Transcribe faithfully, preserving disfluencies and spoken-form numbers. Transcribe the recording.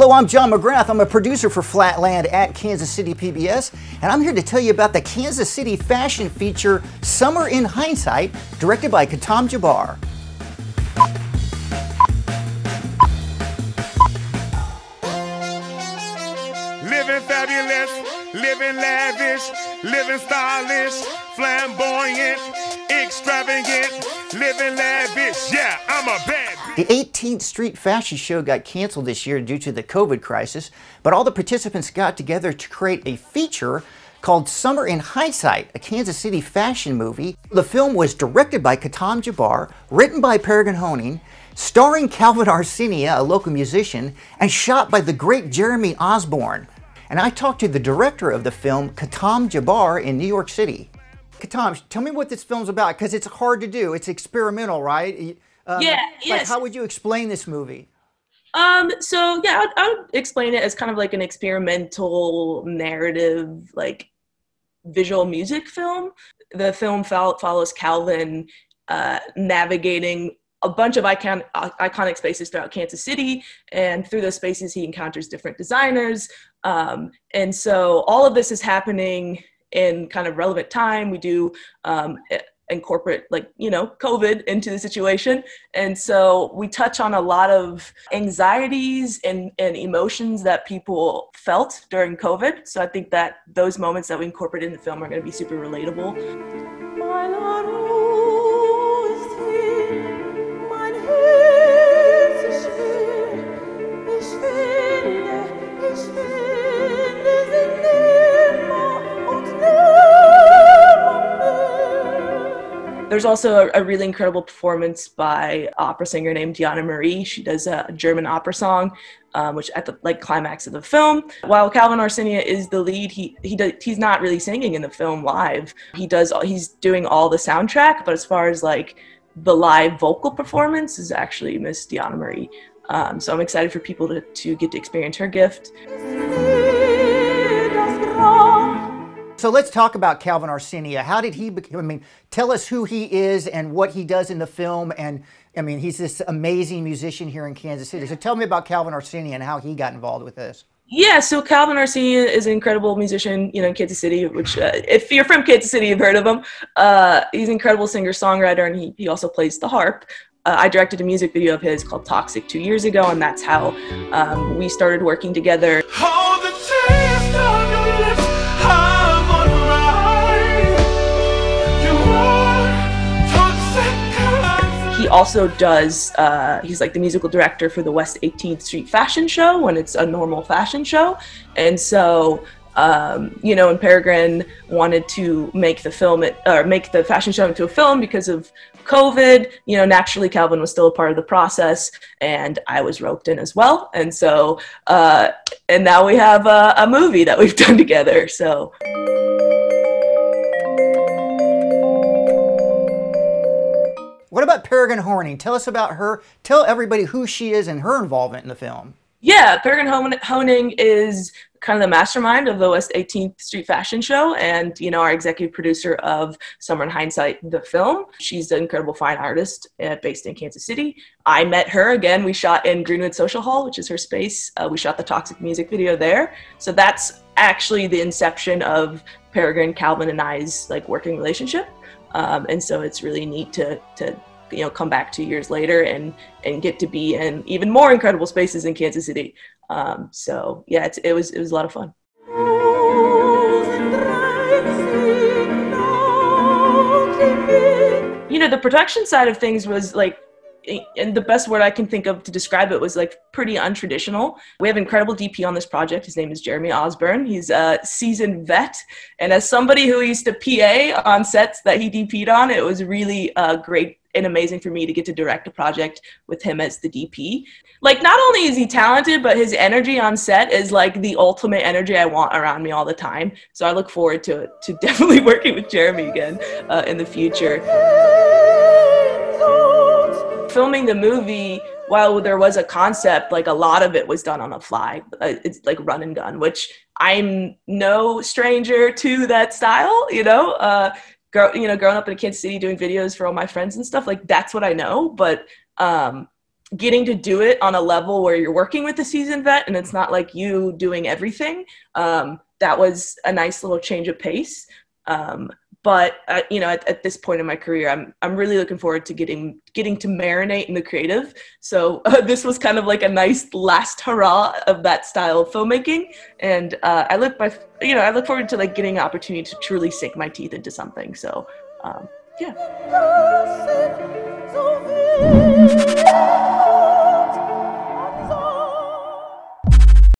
Hello, I'm John McGrath. I'm a producer for Flatland at Kansas City P B S, and I'm here to tell you about the Kansas City fashion feature Summer in Hindsight, directed by Khitam Jabr. Living fabulous, living lavish, living stylish, flamboyant, extravagant, living lavish. Yeah, I'm a bad. The eighteenth Street Fashion Show got canceled this year due to the COVID crisis, but all the participants got together to create a feature called Summer in Hindsight, a Kansas City fashion movie. The film was directed by Khitam Jabr, written by Peregrine Honig, starring Calvin Arsenia, a local musician, and shot by the great Jeremy Osborne. And I talked to the director of the film, Khitam Jabr, in New York City. Khitam, tell me what this film's about, because it's hard to do. It's experimental, right? Um, yeah, like yes. How would you explain this movie? Um, so yeah, I would, I would explain it as kind of like an experimental narrative, like visual music film. The film fo follows Calvin uh, navigating a bunch of icon iconic spaces throughout Kansas City, and through those spaces he encounters different designers. Um, and so all of this is happening in kind of relevant time. We do um, incorporate, like, you know, COVID into the situation. And so we touch on a lot of anxieties and, and emotions that people felt during COVID. So I think that those moments that we incorporate in the film are going to be super relatable. My There's also a, a really incredible performance by opera singer named Diana Marie. She does a German opera song, um, which at the like climax of the film. While Calvin Arsenia is the lead, he he does, he's not really singing in the film live. He does he's doing all the soundtrack, but as far as like the live vocal performance is actually Miss Diana Marie. Um, so I'm excited for people to to get to experience her gift. So let's talk about Calvin Arsenia. How did he become, I mean, tell us who he is and what he does in the film. And I mean, he's this amazing musician here in Kansas City. So tell me about Calvin Arsenia and how he got involved with this. Yeah, so Calvin Arsenia is an incredible musician, you know, in Kansas City, which uh, if you're from Kansas City, you've heard of him. Uh, he's an incredible singer-songwriter, and he, he also plays the harp. Uh, I directed a music video of his called Toxic two years ago, and that's how um, we started working together. Hold the taste of your lips. He also does, uh, he's like the musical director for the West eighteenth Street Fashion Show when it's a normal fashion show. And so, um, you know, and Peregrine wanted to make the film, it, or make the fashion show into a film because of COVID. You know, naturally Calvin was still a part of the process, and I was roped in as well. And so, uh, and now we have a, a movie that we've done together, so. What about Peregrine Honig? Tell us about her. Tell everybody who she is and her involvement in the film. Yeah, Peregrine Honig is kind of the mastermind of the West eighteenth Street Fashion Show, and, you know, our executive producer of Summer in Hindsight, the film. She's an incredible fine artist uh, based in Kansas City. I met her again. We shot in Greenwood Social Hall, which is her space. Uh, we shot the Toxic music video there. So that's actually the inception of Peregrine, Calvin, and I's like working relationship. Um, and so it's really neat to, to, you know, come back two years later and, and get to be in even more incredible spaces in Kansas City. Um, so yeah, it's, it was, it was a lot of fun. You know, the production side of things was like, and the best word I can think of to describe it was like pretty untraditional. We have an incredible D P on this project. His name is Jeremy Osborne. He's a seasoned vet. And as somebody who used to P A on sets that he D P'd on, it was really uh, great and amazing for me to get to direct a project with him as the D P. Like, not only is he talented, but his energy on set is like the ultimate energy I want around me all the time. So I look forward to, to definitely working with Jeremy again uh, in the future. Filming the movie, while there was a concept, like a lot of it was done on the fly. It's like run and gun, which I'm no stranger to that style, you know? Uh, grow, you know, growing up in Kansas City doing videos for all my friends and stuff, like that's what I know. But um, getting to do it on a level where you're working with a seasoned vet and it's not like you doing everything, um, that was a nice little change of pace. Um, but, uh, you know, at, at this point in my career, I'm, I'm really looking forward to getting, getting to marinate in the creative. So uh, this was kind of like a nice last hurrah of that style of filmmaking. And uh, I look by, you know, I look forward to like getting an opportunity to truly sink my teeth into something. So, um, yeah.